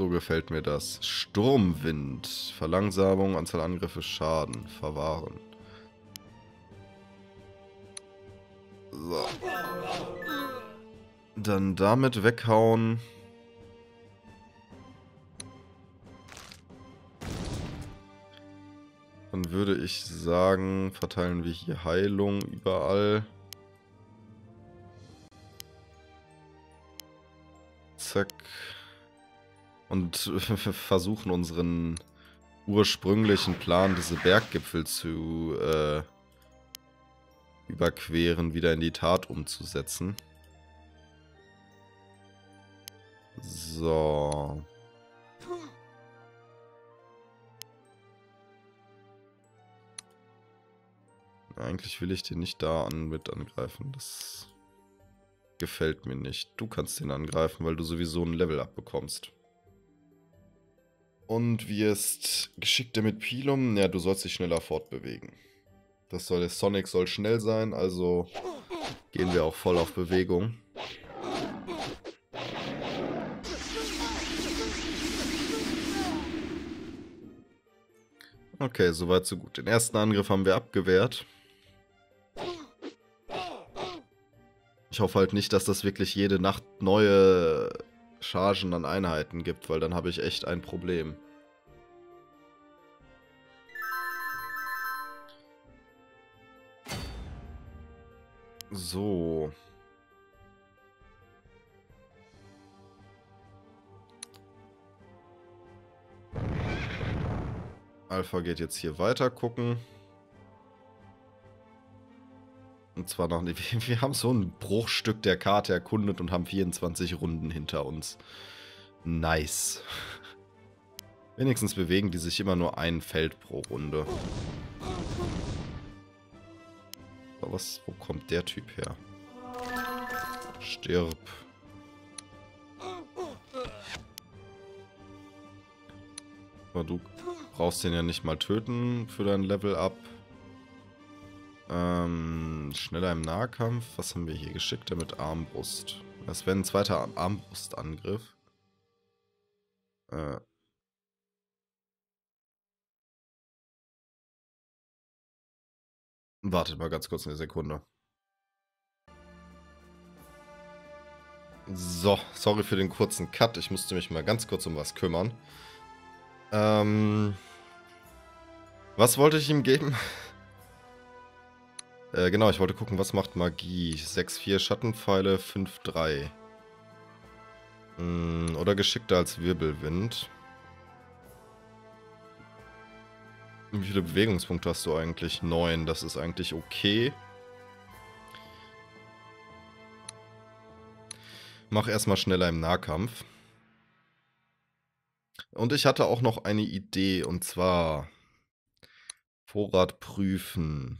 So gefällt mir das. Sturmwind. Verlangsamung, Anzahl Angriffe, Schaden. Verwahren. So. Dann damit weghauen. Dann würde ich sagen, verteilen wir hier Heilung überall. Zack. Und versuchen unseren ursprünglichen Plan, diese Berggipfel zu überqueren, wieder in die Tat umzusetzen. So. Eigentlich will ich den nicht da mit angreifen. Das gefällt mir nicht. Du kannst den angreifen, weil du sowieso ein Level abbekommst. Und wirst geschickter mit Pilum. Ja, du sollst dich schneller fortbewegen. Das soll, der Sonic soll schnell sein, also gehen wir auch voll auf Bewegung. Okay, soweit so gut. Den ersten Angriff haben wir abgewehrt. Ich hoffe halt nicht, dass das wirklich jede Nacht neue Chargen an Einheiten gibt, weil dann habe ich echt ein Problem. So. Alpha geht jetzt hier weiter gucken. Und zwar noch nicht. Wir haben so ein Bruchstück der Karte erkundet und haben 24 Runden hinter uns. Nice. Wenigstens bewegen die sich immer nur ein Feld pro Runde. Aber was, wo kommt der Typ her? Stirb. Aber du brauchst den ja nicht mal töten für dein Level-Up. Schneller im Nahkampf. Was haben wir hier? Geschickter mit Armbrust. Das wäre ein zweiter Armbrustangriff. Wartet mal ganz kurz eine Sekunde. So, sorry für den kurzen Cut. Ich musste mich mal ganz kurz um was kümmern. Was wollte ich ihm geben? Genau, ich wollte gucken, was macht Magie. 6-4 Schattenpfeile, 5-3. Oder geschickter als Wirbelwind. Wie viele Bewegungspunkte hast du eigentlich? 9, das ist eigentlich okay. Mach erstmal schneller im Nahkampf. Und ich hatte auch noch eine Idee, und zwar Vorrat prüfen.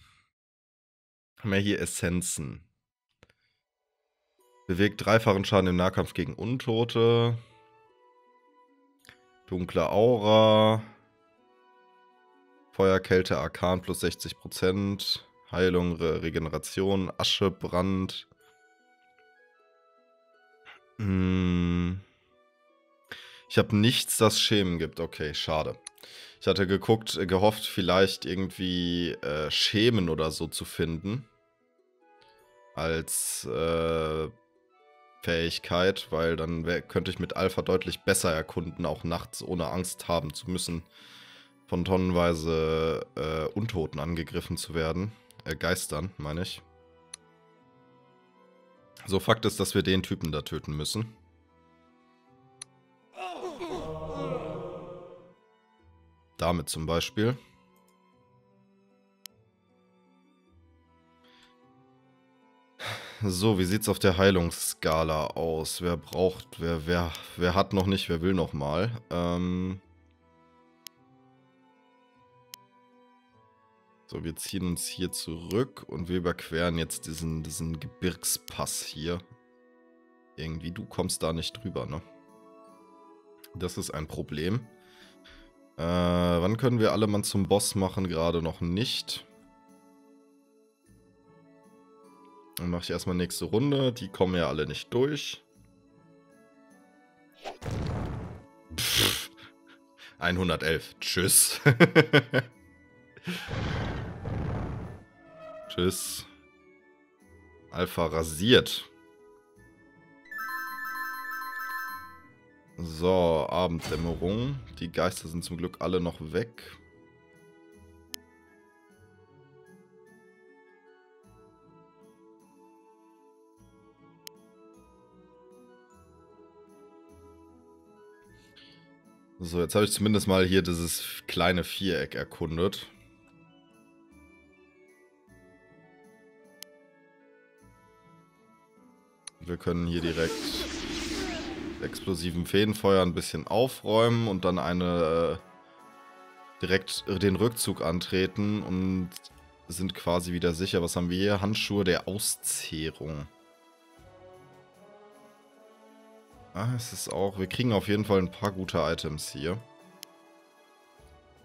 Haben wir hier Essenzen. Bewegt dreifachen Schaden im Nahkampf gegen Untote. Dunkle Aura. Feuerkälte, Arkan plus 60%, Heilung, Regeneration, Asche, Brand. Ich habe nichts, das Schämen gibt. Okay, schade. Ich hatte gehofft, vielleicht irgendwie Schämen oder so zu finden. Als Fähigkeit, weil dann könnte ich mit Alpha deutlich besser erkunden, auch nachts ohne Angst haben zu müssen, von tonnenweise Untoten angegriffen zu werden. Geistern, meine ich. So, Fakt ist, dass wir den Typen da töten müssen. Damit zum Beispiel. So, wie sieht's auf der Heilungsskala aus? Wer braucht, wer hat noch nicht, wer will noch mal? So, wir ziehen uns hier zurück und wir überqueren jetzt diesen Gebirgspass hier. Irgendwie, du kommst da nicht drüber, ne? Das ist ein Problem. Wann können wir alle Mann zum Boss machen? Gerade noch nicht. Dann mache ich erstmal nächste Runde. Die kommen ja alle nicht durch. Pff. 111. Tschüss. Tschüss. Alpha rasiert. So, Abenddämmerung. Die Geister sind zum Glück alle noch weg. So, jetzt habe ich zumindest mal hier dieses kleine Viereck erkundet. Wir können hier direkt mit explosivem Feenfeuer ein bisschen aufräumen und dann direkt den Rückzug antreten und sind quasi wieder sicher. Was haben wir hier? Handschuhe der Auszehrung. Ah, es ist auch... Wir kriegen auf jeden Fall ein paar gute Items hier.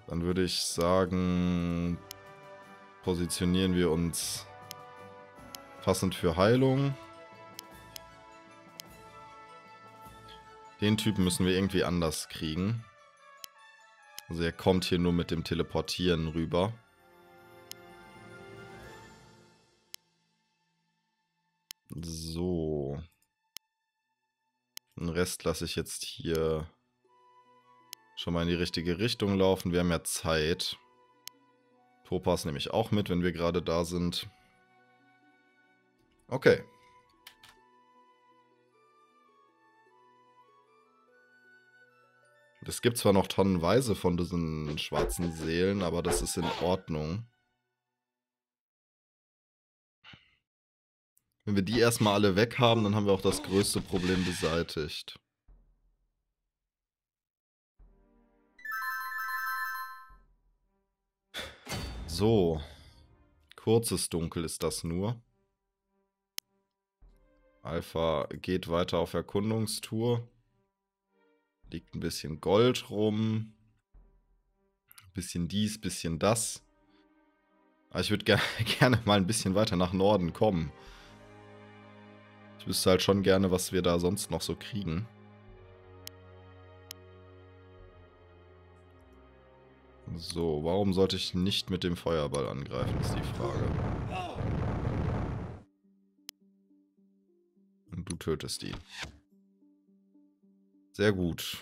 Dann würde ich sagen, positionieren wir uns passend für Heilung. Den Typen müssen wir irgendwie anders kriegen. Also er kommt hier nur mit dem Teleportieren rüber. So... Den Rest lasse ich jetzt hier schon mal in die richtige Richtung laufen. Wir haben ja Zeit. Topaz nehme ich auch mit, wenn wir gerade da sind. Okay. Es gibt zwar noch tonnenweise von diesen schwarzen Seelen, aber das ist in Ordnung. Wenn wir die erstmal alle weg haben, dann haben wir auch das größte Problem beseitigt. So. Kurzes Dunkel ist das nur. Alpha geht weiter auf Erkundungstour. Liegt ein bisschen Gold rum. Ein bisschen dies, ein bisschen das. Aber ich würde gerne mal ein bisschen weiter nach Norden kommen. Ich wüsste halt schon gerne, was wir da sonst noch so kriegen. So, warum sollte ich nicht mit dem Feuerball angreifen, ist die Frage. Und du tötest ihn. Sehr gut.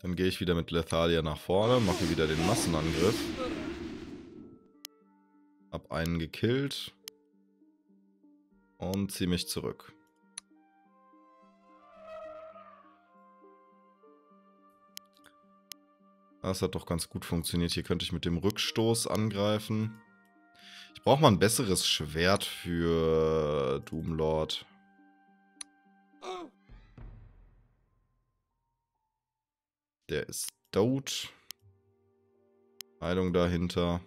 Dann gehe ich wieder mit Lethalia nach vorne, mache wieder den Massenangriff. Hab einen gekillt. Und ziehe mich zurück. Das hat doch ganz gut funktioniert. Hier könnte ich mit dem Rückstoß angreifen. Ich brauche mal ein besseres Schwert für Doomlord. Der ist tot. Heilung dahinter.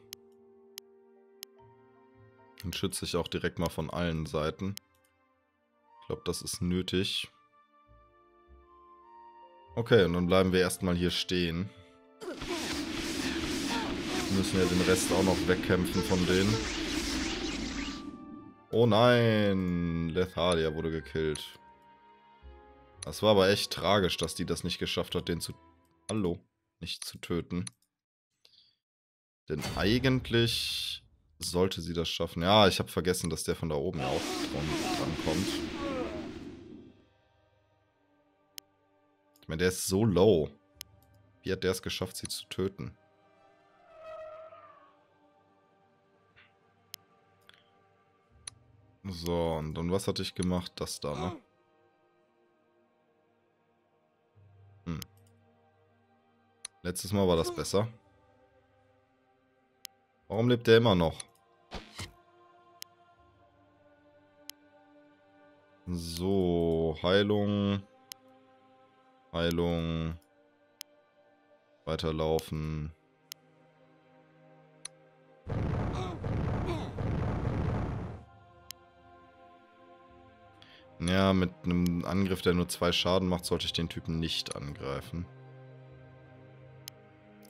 Den schütze ich auch direkt mal von allen Seiten. Ich glaube, das ist nötig. Okay, und dann bleiben wir erstmal hier stehen. Wir müssen ja den Rest auch noch wegkämpfen von denen. Oh nein! Lethalia wurde gekillt. Das war aber echt tragisch, dass die das nicht geschafft hat, den nicht zu töten. Denn eigentlich... sollte sie das schaffen. Ja, ich habe vergessen, dass der von da oben ja auch drankommt. Ich meine, der ist so low. Wie hat der es geschafft, sie zu töten? So, und dann was hatte ich gemacht? Das da, ne? Hm. Letztes Mal war das besser. Warum lebt der immer noch? So, Heilung. Heilung. Weiterlaufen. Ja, mit einem Angriff, der nur 2 Schaden macht, sollte ich den Typen nicht angreifen.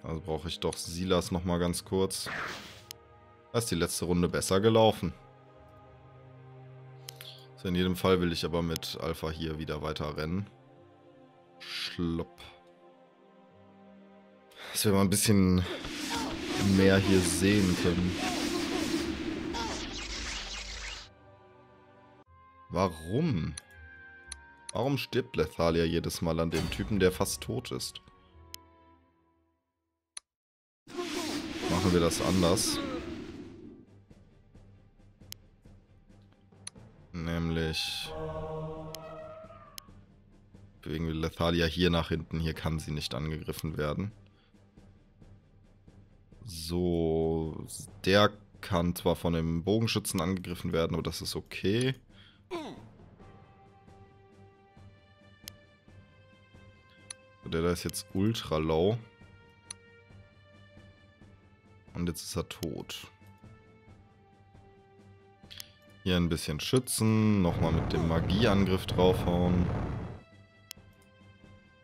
Also brauche ich doch Silas nochmal ganz kurz. Da ist die letzte Runde besser gelaufen. So, in jedem Fall will ich aber mit Alpha hier wieder weiter rennen. Schlopp. Dass wir mal ein bisschen mehr hier sehen können. Warum? Warum stirbt Lethalia jedes Mal an dem Typen, der fast tot ist? Machen wir das anders. Nämlich bewegen wir Lethalia hier nach hinten. Hier kann sie nicht angegriffen werden. So, der kann zwar von dem Bogenschützen angegriffen werden, aber das ist okay. Der da ist jetzt ultra low. Und jetzt ist er tot. Hier ein bisschen schützen. Nochmal mit dem Magieangriff draufhauen.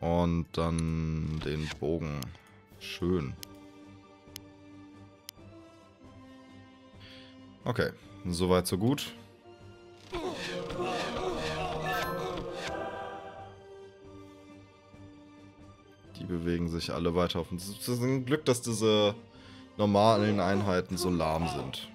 Und dann den Bogen. Schön. Okay. Soweit, so gut. Die bewegen sich alle weiter auf uns. Es ist ein Glück, dass diese normalen Einheiten so lahm sind.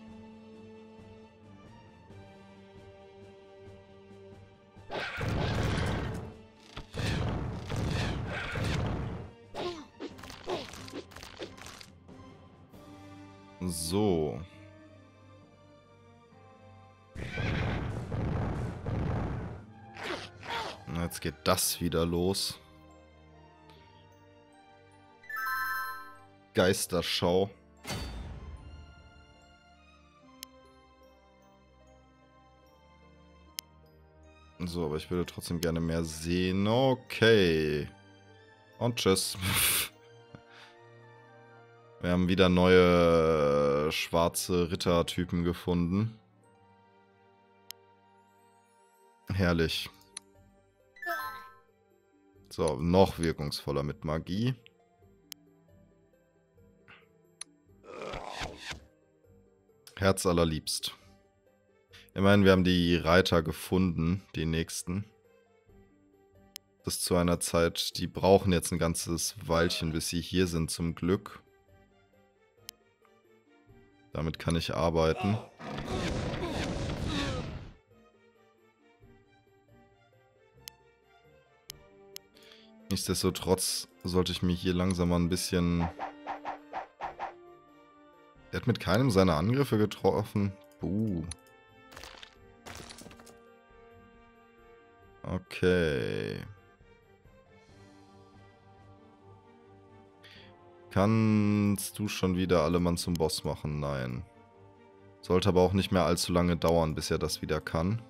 So. Jetzt geht das wieder los. Geisterschau. So, aber ich würde trotzdem gerne mehr sehen. Okay. Und tschüss. Wir haben wieder neue schwarze Rittertypen gefunden. Herrlich. So, noch wirkungsvoller mit Magie. Herzallerliebst. Immerhin, wir haben die Reiter gefunden, die nächsten. Bis zu einer Zeit, die brauchen jetzt ein ganzes Weilchen, bis sie hier sind, zum Glück. Damit kann ich arbeiten. Nichtsdestotrotz sollte ich mir hier langsam mal ein bisschen... Er hat mit keinem seiner Angriffe getroffen. Buh. Okay. Kannst du schon wieder alle Mann zum Boss machen? Nein. Sollte aber auch nicht mehr allzu lange dauern, bis er das wieder kann.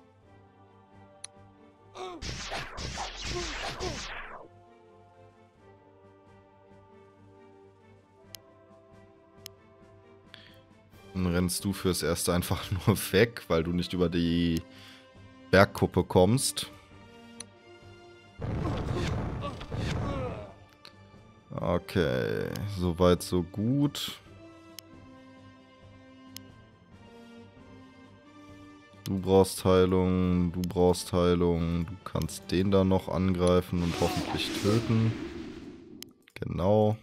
Rennst du fürs Erste einfach nur weg, weil du nicht über die Bergkuppe kommst. Okay, soweit so gut. Du brauchst Heilung, du brauchst Heilung. Du kannst den da noch angreifen und hoffentlich töten. Genau.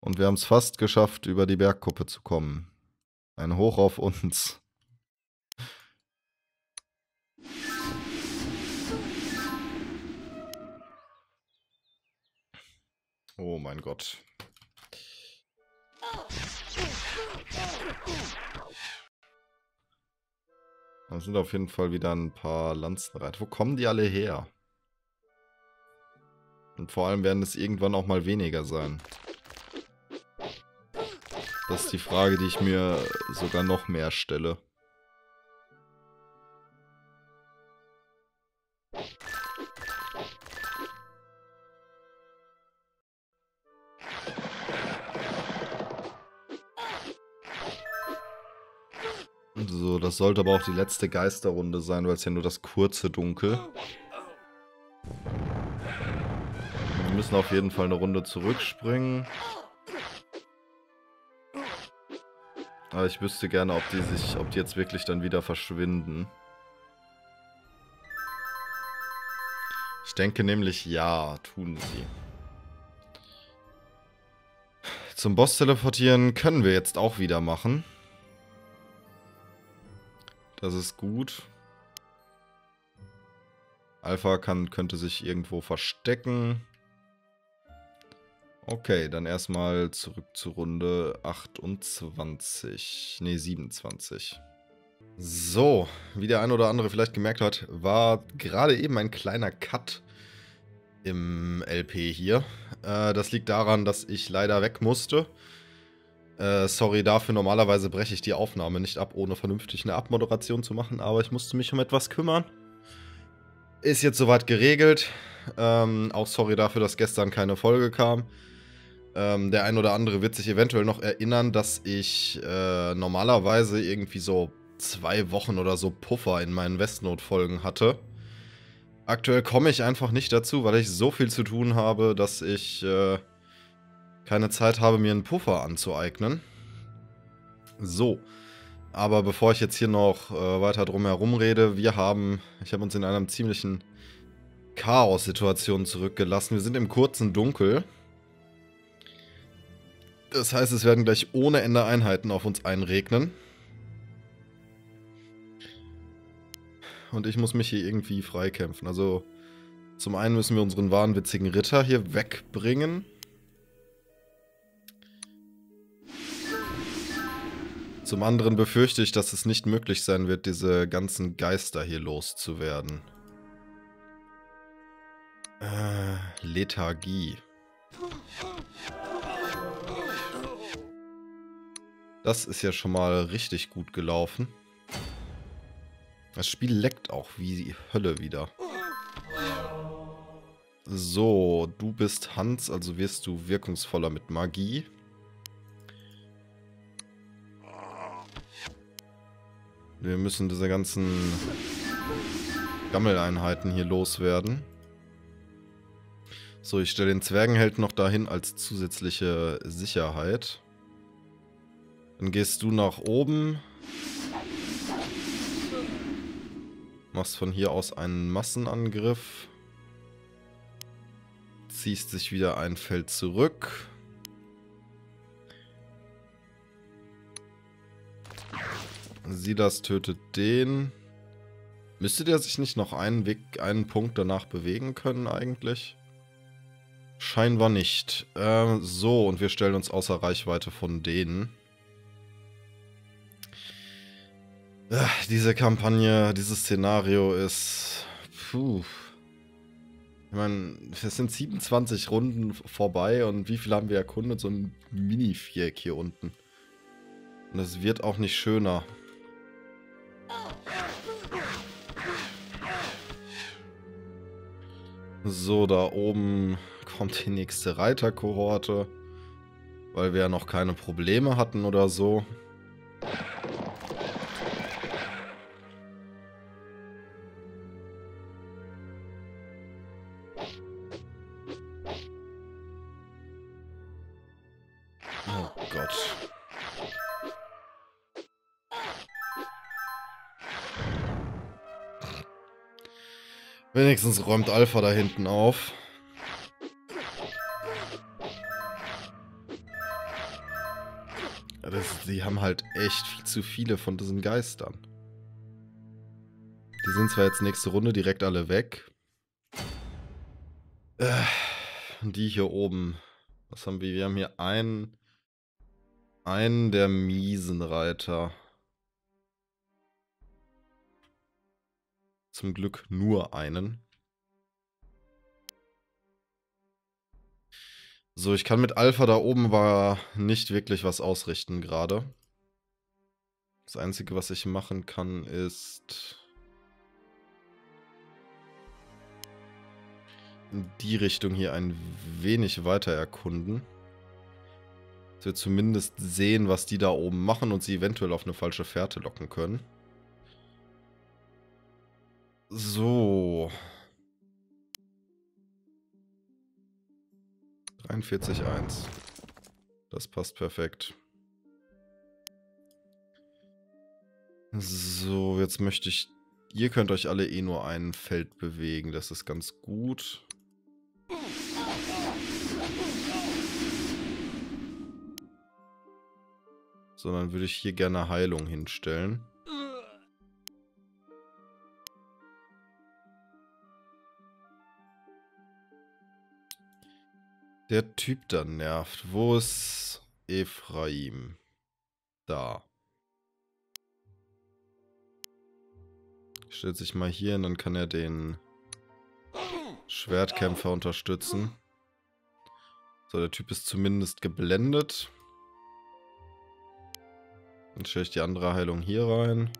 Und wir haben es fast geschafft, über die Bergkuppe zu kommen. Ein Hoch auf uns. Oh mein Gott. Da sind auf jeden Fall wieder ein paar Lanzenreiter. Wo kommen die alle her? Und vor allem werden es irgendwann auch mal weniger sein. Das ist die Frage, die ich mir sogar noch mehr stelle. So, das sollte aber auch die letzte Geisterrunde sein, weil es ja nur das kurze Dunkel. Wir müssen auf jeden Fall eine Runde zurückspringen. Aber ich wüsste gerne, ob die jetzt wirklich dann wieder verschwinden. Ich denke nämlich, ja, tun sie. Zum Boss teleportieren können wir jetzt auch wieder machen. Das ist gut. Alpha könnte sich irgendwo verstecken. Okay, dann erstmal zurück zur Runde 28. Ne, 27. So, wie der ein oder andere vielleicht gemerkt hat, war gerade eben ein kleiner Cut im LP hier. Das liegt daran, dass ich leider weg musste. Sorry dafür, normalerweise breche ich die Aufnahme nicht ab, ohne vernünftig eine Abmoderation zu machen, aber ich musste mich um etwas kümmern. Ist jetzt soweit geregelt. Auch sorry dafür, dass gestern keine Folge kam. Der ein oder andere wird sich eventuell noch erinnern, dass ich normalerweise irgendwie so 2 Wochen oder so Puffer in meinen Westnode-Folgen hatte. Aktuell komme ich einfach nicht dazu, weil ich so viel zu tun habe, dass ich keine Zeit habe, mir einen Puffer anzueignen. So. Aber bevor ich jetzt hier noch weiter drum herum rede, ich habe uns in einer ziemlichen Chaos-Situation zurückgelassen. Wir sind im kurzen Dunkel. Das heißt, es werden gleich ohne Ende Einheiten auf uns einregnen. Und ich muss mich hier irgendwie freikämpfen. Also zum einen müssen wir unseren wahnwitzigen Ritter hier wegbringen. Zum anderen befürchte ich, dass es nicht möglich sein wird, diese ganzen Geister hier loszuwerden. Lethargie. Das ist ja schon mal richtig gut gelaufen. Das Spiel leckt auch wie die Hölle wieder. So, du bist Hans, also wirst du wirkungsvoller mit Magie. Wir müssen diese ganzen Gammeleinheiten hier loswerden. So, ich stelle den Zwergenheld noch dahin als zusätzliche Sicherheit. Dann gehst du nach oben. Machst von hier aus einen Massenangriff. Ziehst dich wieder ein Feld zurück. Silas tötet den. Müsste der sich nicht noch einen Punkt danach bewegen können eigentlich? Scheinbar nicht. So, und wir stellen uns außer Reichweite von denen. Diese Kampagne, dieses Szenario ist... Puh. Ich meine, es sind 27 Runden vorbei und wie viel haben wir erkundet? So ein Mini-Viereck hier unten. Und es wird auch nicht schöner. So, da oben kommt die nächste Reiterkohorte, weil wir ja noch keine Probleme hatten oder so. Oh Gott. Wenigstens räumt Alpha da hinten auf. Die haben halt echt viel zu viele von diesen Geistern. Die sind zwar jetzt nächste Runde direkt alle weg. Die hier oben. Was haben wir? Wir haben hier einen der miesen Reiter. Zum Glück nur einen. So, ich kann mit Alpha da oben war nicht wirklich was ausrichten gerade. Das Einzige, was ich machen kann, ist in die Richtung hier ein wenig weiter erkunden. Dass wir zumindest sehen, was die da oben machen und sie eventuell auf eine falsche Fährte locken können. So. 43,1. Das passt perfekt. So, jetzt möchte ich Ihr könnt euch alle eh nur ein Feld bewegen, das ist ganz gut. Sondern würde ich hier gerne Heilung hinstellen. Der Typ da nervt. Wo ist Ephraim? Da. Stellt sich mal hier hin, dann kann er den Schwertkämpfer unterstützen. So, der Typ ist zumindest geblendet. Dann stelle ich die andere Heilung hier rein.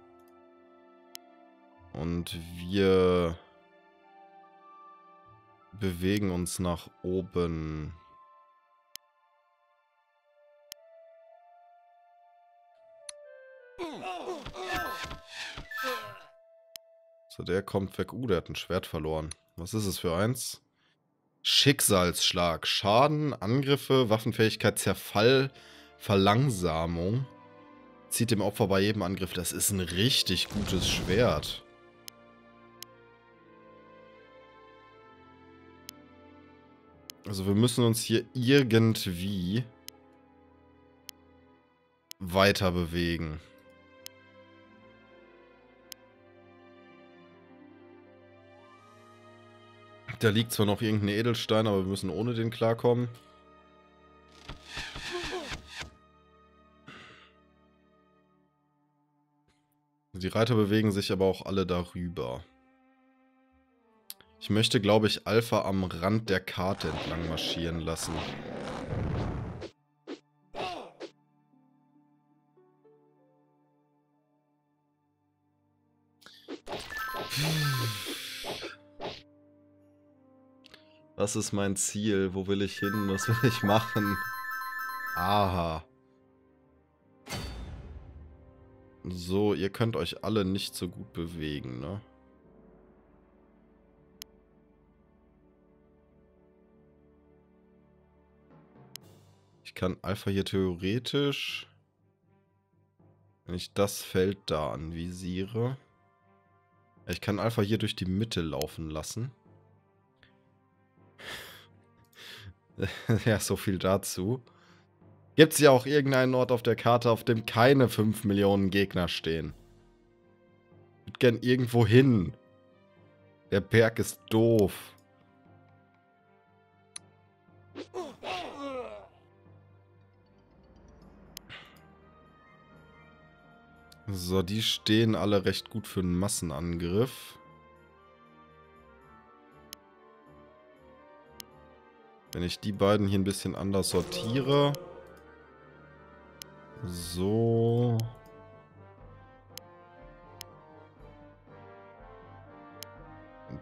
Und wir bewegen uns nach oben. So, der kommt weg. Der hat ein Schwert verloren. Was ist es für eins? Schicksalsschlag. Schaden, Angriffe, Waffenfähigkeit, Zerfall, Verlangsamung. Zieht dem Opfer bei jedem Angriff. Das ist ein richtig gutes Schwert. Also wir müssen uns hier irgendwie weiter bewegen. Da liegt zwar noch irgendein Edelstein, aber wir müssen ohne den klarkommen. Die Reiter bewegen sich aber auch alle darüber. Ich möchte, glaube ich, Alpha am Rand der Karte entlang marschieren lassen. Was ist mein Ziel? Wo will ich hin? Was will ich machen? Aha. So, ihr könnt euch alle nicht so gut bewegen, ne? Ich kann Alpha hier theoretisch, wenn ich das Feld da anvisiere, ich kann Alpha hier durch die Mitte laufen lassen. Ja, so viel dazu. Gibt es ja auch irgendeinen Ort auf der Karte, auf dem keine 5 Millionen Gegner stehen? Ich würde gern irgendwo hin. Der Berg ist doof. So, die stehen alle recht gut für einen Massenangriff. Wenn ich die beiden hier ein bisschen anders sortiere. So.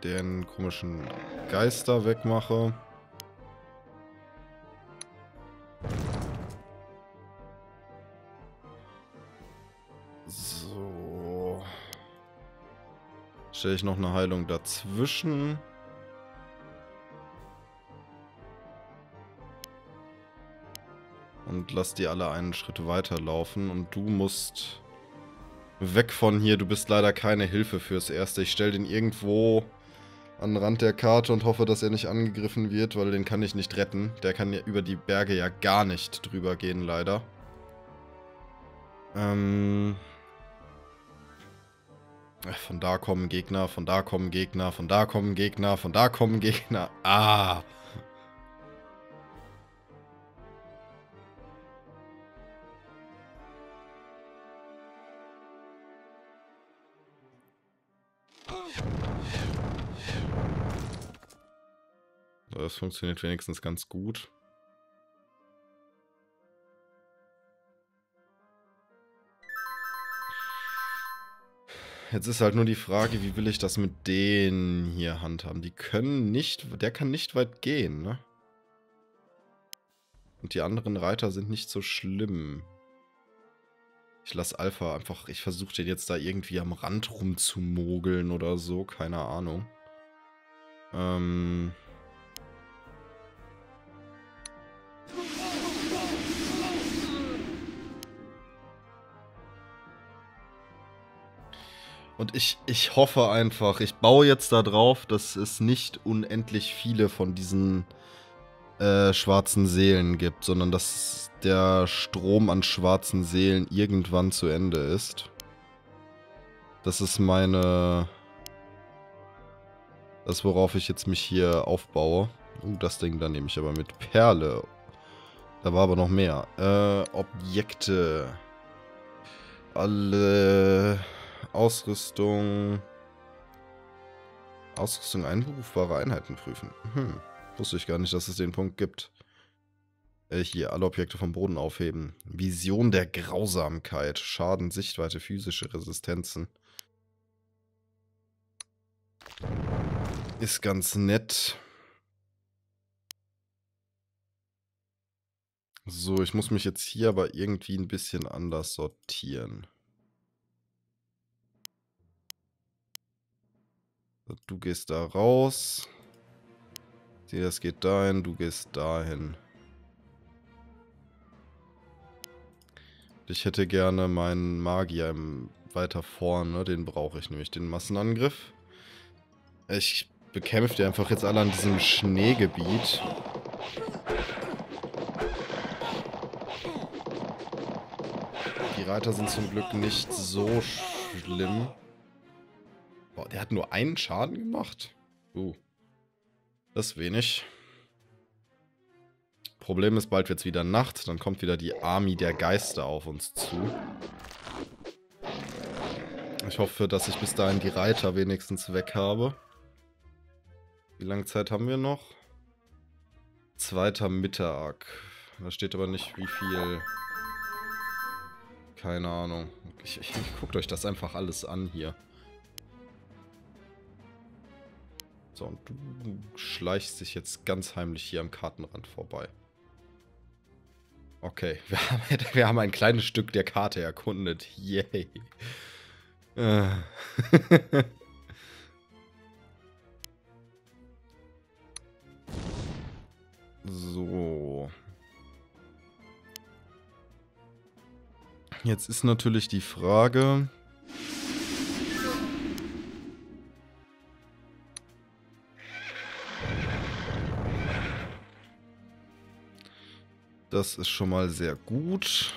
Den komischen Geister wegmache. So. Stelle ich noch eine Heilung dazwischen. Und lass die alle einen Schritt weiterlaufen. Und du musst weg von hier. Du bist leider keine Hilfe fürs Erste. Ich stelle den irgendwo an den Rand der Karte und hoffe, dass er nicht angegriffen wird, weil den kann ich nicht retten. Der kann ja über die Berge ja gar nicht drüber gehen, leider. Von da kommen Gegner, von da kommen Gegner, von da kommen Gegner, von da kommen Gegner. Ah! Das funktioniert wenigstens ganz gut. Jetzt ist halt nur die Frage, wie will ich das mit denen hier handhaben? Die können nicht, der kann nicht weit gehen, ne? Und die anderen Reiter sind nicht so schlimm. Ich lasse Alpha einfach, ich versuche den jetzt da irgendwie am Rand rumzumogeln oder so, keine Ahnung. Und ich hoffe einfach, ich baue jetzt darauf, dass es nicht unendlich viele von diesen schwarzen Seelen gibt, sondern dass der Strom an schwarzen Seelen irgendwann zu Ende ist. Das ist meine... Das, worauf ich jetzt mich hier aufbaue. Das Ding da nehme ich aber mit. Perle. Da war aber noch mehr. Objekte. Alle... Ausrüstung. Ausrüstung einberufbare Einheiten prüfen. Wusste ich gar nicht, dass es den Punkt gibt. Hier, alle Objekte vom Boden aufheben. Vision der Grausamkeit. Schaden, Sichtweite, physische Resistenzen. Ist ganz nett. So, ich muss mich jetzt hier aber irgendwie ein bisschen anders sortieren. Du gehst da raus. Das geht dahin, du gehst dahin. Ich hätte gerne meinen Magier weiter vorne, den brauche ich nämlich, den Massenangriff. Ich bekämpfe die einfach jetzt alle an diesem Schneegebiet. Die Reiter sind zum Glück nicht so schlimm. Boah, der hat nur einen Schaden gemacht? Das ist wenig. Problem ist, bald wird es wieder Nacht. Dann kommt wieder die Armee der Geister auf uns zu. Ich hoffe, dass ich bis dahin die Reiter wenigstens weg habe. Wie lange Zeit haben wir noch? 2. Mittag. Da steht aber nicht, wie viel... Keine Ahnung. Guckt euch das einfach alles an hier. So, und du schleichst dich jetzt ganz heimlich hier am Kartenrand vorbei. Okay, wir haben ein kleines Stück der Karte erkundet. Yay. So. Jetzt ist natürlich die Frage... Das ist schon mal sehr gut.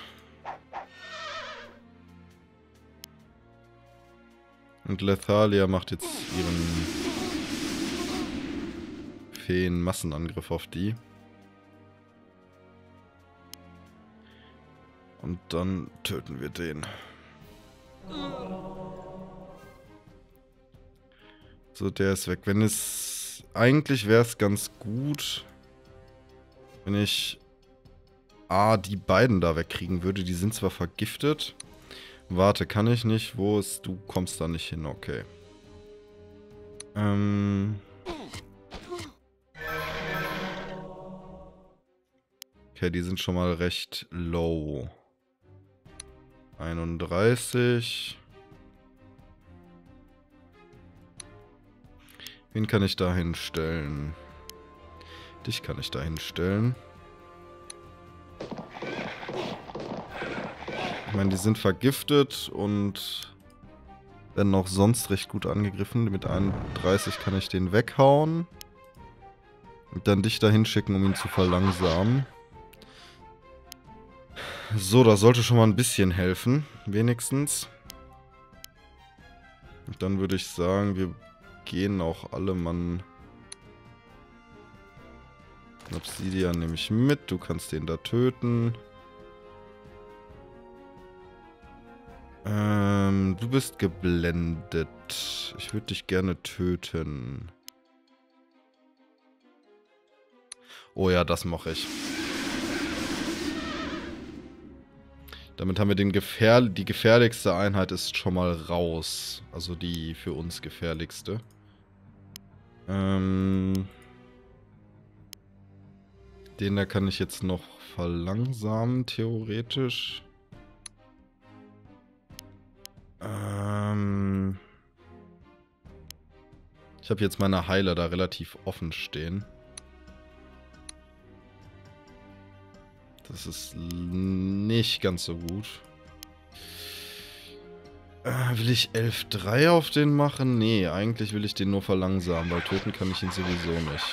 Und Lethalia macht jetzt ihren Feen-Massenangriff auf die. Und dann töten wir den. So, der ist weg. Wenn es... Eigentlich wäre es ganz gut, wenn ich... die beiden da wegkriegen würde. Die sind zwar vergiftet. Warte, kann ich nicht. Wo ist... Du kommst da nicht hin. Okay. Okay, die sind schon mal recht low. 31. Wen kann ich da hinstellen? Dich kann ich da hinstellen. Ich meine, die sind vergiftet und werden auch sonst recht gut angegriffen. Mit 31 kann ich den weghauen. Und dann dich dahin schicken, um ihn zu verlangsamen. So, das sollte schon mal ein bisschen helfen. Wenigstens. Und dann würde ich sagen, wir gehen auch alle Mann. Obsidian nehme ich mit. Du kannst den da töten. Du bist geblendet. Ich würde dich gerne töten. Oh ja, das mache ich. Damit haben wir den die gefährlichste Einheit ist schon mal raus. Also die für uns gefährlichste. Den da kann ich jetzt noch verlangsamen, theoretisch. Ich habe jetzt meine Heiler da relativ offen stehen. Das ist nicht ganz so gut. Will ich 11,3 auf den machen? Nee, eigentlich will ich den nur verlangsamen, weil töten kann ich ihn sowieso nicht.